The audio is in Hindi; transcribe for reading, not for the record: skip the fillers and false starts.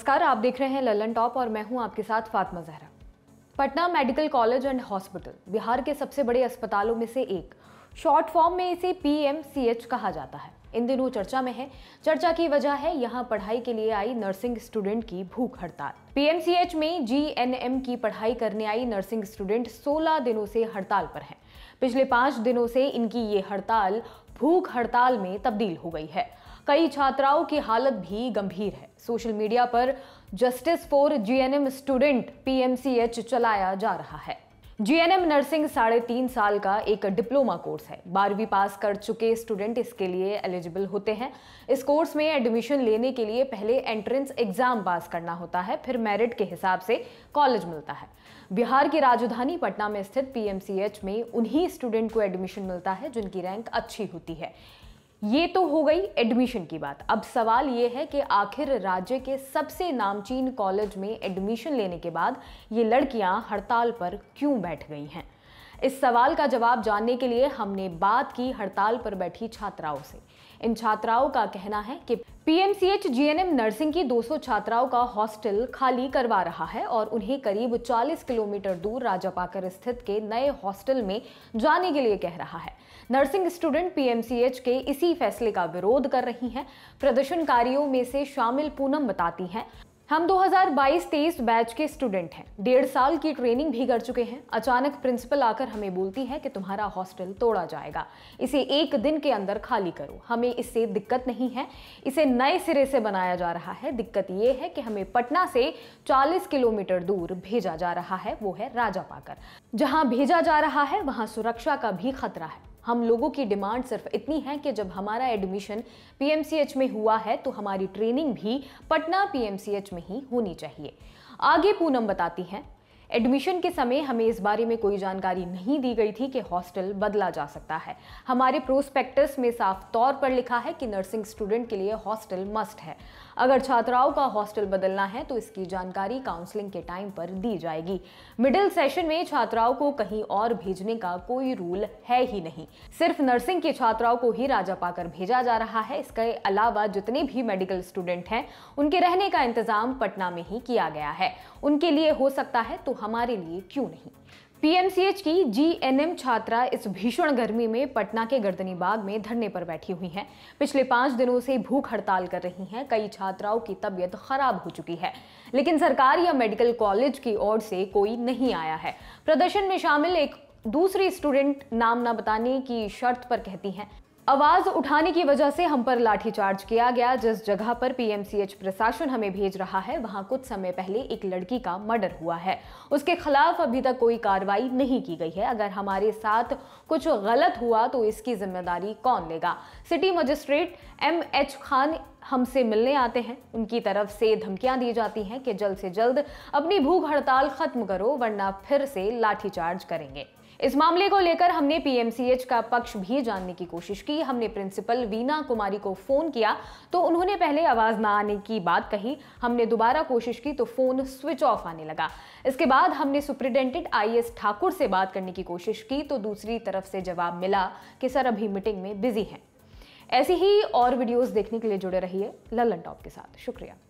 नमस्कार, आप देख रहे हैं ललन टॉप और मैं हूं आपके साथ Fatima Zahra. Patna medical college and hospital Bihar के सबसे बड़े अस्पतालों में से एक, शॉर्ट फॉर्म में इसे PMCH कहा जाता है, इन दिनों चर्चा में है। चर्चा की वजह है यहाँ पढ़ाई के लिए आई नर्सिंग स्टूडेंट की भूख हड़ताल। PMCH में GNM की पढ़ाई करने आई नर्सिंग स्टूडेंट 16 दिनों से हड़ताल पर हैं। पिछले 5 दिनों से इनकी ये हड़ताल भूख हड़ताल में तब्दील हो गई है। कई छात्राओं की हालत भी गंभीर है। सोशल मीडिया पर justice for GNM student PMCH चलाया जा रहा है। GNM नर्सिंग 3.5 साल का एक डिप्लोमा कोर्स है। 12वीं पास कर चुके स्टूडेंट इसके लिए एलिजिबल होते हैं। इस कोर्स में एडमिशन लेने के लिए पहले एंट्रेंस एग्जाम पास करना होता है, फिर मेरिट के हिसाब से कॉलेज मिलता है। बिहार की राजधानी पटना में स्थित PMCH में उन्हीं स्टूडेंट को एडमिशन मिलता है जिनकी रैंक अच्छी होती है। ये तो हो गई एडमिशन की बात। अब सवाल ये है कि आखिर राज्य के सबसे नामचीन कॉलेज में एडमिशन लेने के बाद ये लड़कियां हड़ताल पर क्यों बैठ गई हैं? इस सवाल का जवाब जानने के लिए हमने बात की हड़ताल पर बैठी छात्राओं से। इन छात्राओं का कहना है कि PMCH GNM नर्सिंग की 200 छात्राओं का हॉस्टल खाली करवा रहा है और उन्हें करीब 40 किलोमीटर दूर राजापाकर स्थित के नए हॉस्टल में जाने के लिए कह रहा है। नर्सिंग स्टूडेंट PMCH के इसी फैसले का विरोध कर रही हैं। प्रदर्शनकारियों में से शामिल पूनम बताती हैं, हम 2022-23 बैच के स्टूडेंट हैं, 1.5 साल की ट्रेनिंग भी कर चुके हैं। अचानक प्रिंसिपल आकर हमें बोलती है कि तुम्हारा हॉस्टल तोड़ा जाएगा, इसे 1 दिन के अंदर खाली करो। हमें इससे दिक्कत नहीं है, इसे नए सिरे से बनाया जा रहा है। दिक्कत ये है कि हमें पटना से 40 किलोमीटर दूर भेजा जा रहा है, वो है राजापाकर। जहाँ भेजा जा रहा है वहाँ सुरक्षा का भी खतरा है। हम लोगों की डिमांड सिर्फ इतनी है कि जब हमारा एडमिशन PMCH में हुआ है तो हमारी ट्रेनिंग भी पटना PMCH में ही होनी चाहिए। आगे पूनम बताती हैं, एडमिशन के समय हमें इस बारे में कोई जानकारी नहीं दी गई थी कि हॉस्टल बदला जा सकता है। हमारे प्रोस्पेक्टस में साफ तौर पर लिखा है कि नर्सिंग स्टूडेंट के लिए हॉस्टल मस्ट है। अगर छात्राओं का हॉस्टल बदलना है तो इसकी जानकारी काउंसलिंग के टाइम पर दी जाएगी। मिडिल सेशन में छात्राओं को कहीं और भेजने का कोई रूल है ही नहीं। सिर्फ नर्सिंग की छात्राओं को ही राजापाकर भेजा जा रहा है। इसके अलावा जितने भी मेडिकल स्टूडेंट हैं उनके रहने का इंतजाम पटना में ही किया गया है। उनके लिए हो सकता है तो हमारे लिए क्यों नहीं। PMCH की GNM छात्रा इस भीषण गर्मी में पटना के गर्दनीबाग में धरने पर बैठी हुई हैं। पिछले 5 दिनों से भूख हड़ताल कर रही हैं। कई छात्राओं की तबीयत खराब हो चुकी है, लेकिन सरकार या मेडिकल कॉलेज की ओर से कोई नहीं आया है। प्रदर्शन में शामिल एक दूसरी स्टूडेंट नाम न बताने की शर्त पर कहती हैं, आवाज उठाने की वजह से हम पर लाठीचार्ज किया गया। जिस जगह पर PMCH प्रशासन हमें भेज रहा है वहां कुछ समय पहले एक लड़की का मर्डर हुआ है, उसके खिलाफ अभी तक कोई कार्रवाई नहीं की गई है। अगर हमारे साथ कुछ गलत हुआ तो इसकी जिम्मेदारी कौन लेगा? सिटी मजिस्ट्रेट MH खान हमसे मिलने आते हैं। उनकी तरफ से धमकियां दी जाती हैं कि जल्द से जल्द अपनी भूख हड़ताल खत्म करो वरना फिर से लाठीचार्ज करेंगे। इस मामले को लेकर हमने PMCH का पक्ष भी जानने की कोशिश की। हमने प्रिंसिपल वीणा कुमारी को फ़ोन किया तो उन्होंने पहले आवाज़ ना आने की बात कही। हमने दोबारा कोशिश की तो फ़ोन स्विच ऑफ आने लगा। इसके बाद हमने सुप्रिटेंडेंट IAS ठाकुर से बात करने की कोशिश की तो दूसरी तरफ से जवाब मिला कि सर अभी मीटिंग में बिजी हैं। ऐसी ही और वीडियोज़ देखने के लिए जुड़े रहिए ललन टॉप के साथ। शुक्रिया।